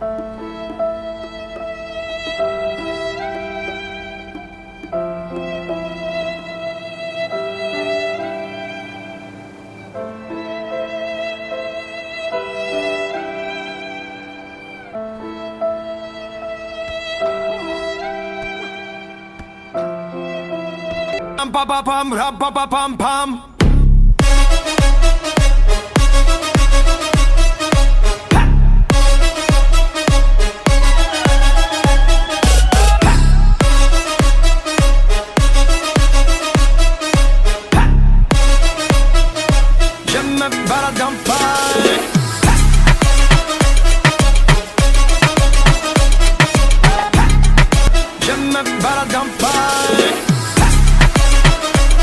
Pam pam pam pam pam pam.